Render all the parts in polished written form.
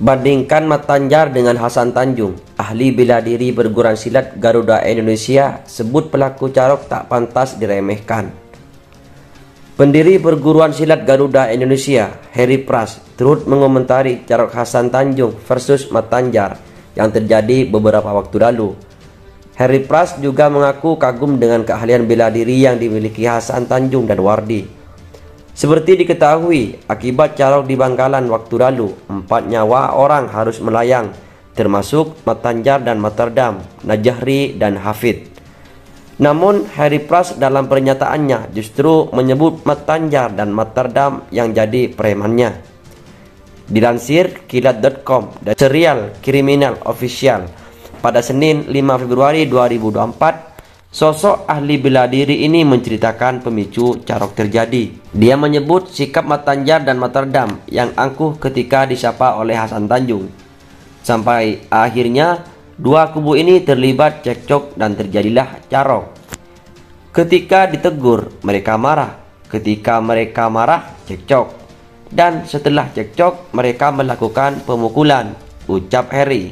Bandingkan Mat Tanjar dengan Hasan Tanjung, ahli bela diri berguran silat Garuda Indonesia sebut pelaku carok tak pantas diremehkan. Pendiri perguruan silat Garuda Indonesia, Harry Pras, turut mengomentari carok Hasan Tanjung versus Mat Tanjar yang terjadi beberapa waktu lalu. Harry Pras juga mengaku kagum dengan keahlian bela diri yang dimiliki Hasan Tanjung dan Wardi. Seperti diketahui, akibat carok di Bangkalan waktu lalu, 4 nyawa orang harus melayang, termasuk Mat Tanjar dan Matardam, Najahri dan Hafid. Namun, Harry Pras dalam pernyataannya justru menyebut Mat Tanjar dan Matardam yang jadi premannya. Dilansir kilat.com dan serial kriminal official pada Senin 5 Februari 2024, sosok ahli bela diri ini menceritakan pemicu carok terjadi. Dia menyebut sikap Mat Tanjar dan Matardam yang angkuh ketika disapa oleh Hasan Tanjung. Sampai akhirnya dua kubu ini terlibat cekcok dan terjadilah carok. Ketika ditegur, mereka marah. Ketika mereka marah, cekcok. Dan setelah cekcok, mereka melakukan pemukulan, ucap Harry.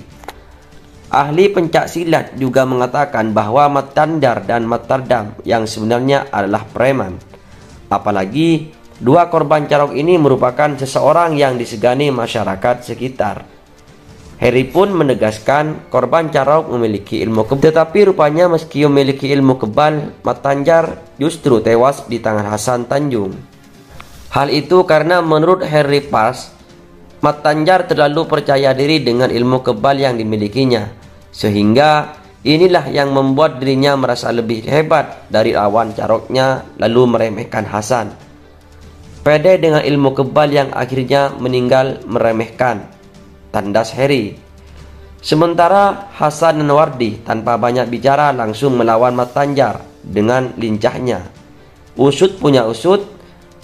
Ahli pencak silat juga mengatakan bahwa Mat Tanjar dan Matardam yang sebenarnya adalah preman. Apalagi dua korban carok ini merupakan seseorang yang disegani masyarakat sekitar. Harry pun menegaskan korban carok memiliki ilmu kebal. Tetapi rupanya meski memiliki ilmu kebal, Mat Tanjar justru tewas di tangan Hasan Tanjung. Hal itu karena menurut Harry Pras, Mat Tanjar terlalu percaya diri dengan ilmu kebal yang dimilikinya, sehingga inilah yang membuat dirinya merasa lebih hebat dari lawan caroknya lalu meremehkan Hasan. Pede dengan ilmu kebal yang akhirnya meninggal meremehkan, tandas Harry. Sementara Hasan dan Wardi tanpa banyak bicara langsung melawan Mat Tanjar dengan lincahnya. Usut punya usut,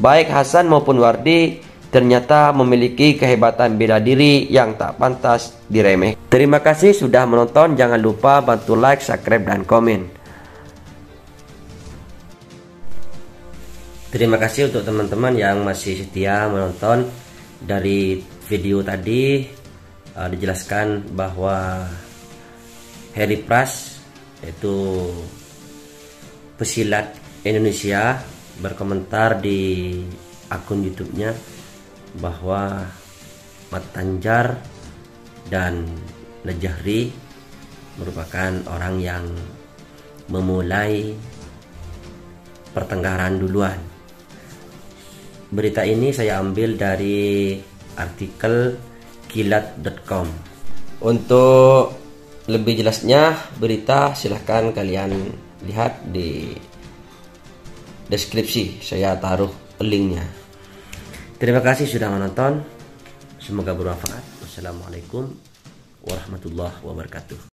baik Hasan maupun Wardi ternyata memiliki kehebatan bela diri yang tak pantas diremeh. Terima kasih sudah menonton. Jangan lupa bantu like, subscribe, dan komen. Terima kasih untuk teman-teman yang masih setia menonton. Dari video tadi dijelaskan bahwa Harry Pras, yaitu pesilat Indonesia, berkomentar di akun YouTube-nya bahwa Mat Tanjar dan Najahri merupakan orang yang memulai pertengkaran duluan. Berita ini saya ambil dari artikel kilat.com. Untuk lebih jelasnya berita silahkan kalian lihat di deskripsi, saya taruh linknya. Terima kasih sudah menonton. Semoga bermanfaat. Wassalamualaikum warahmatullahi wabarakatuh.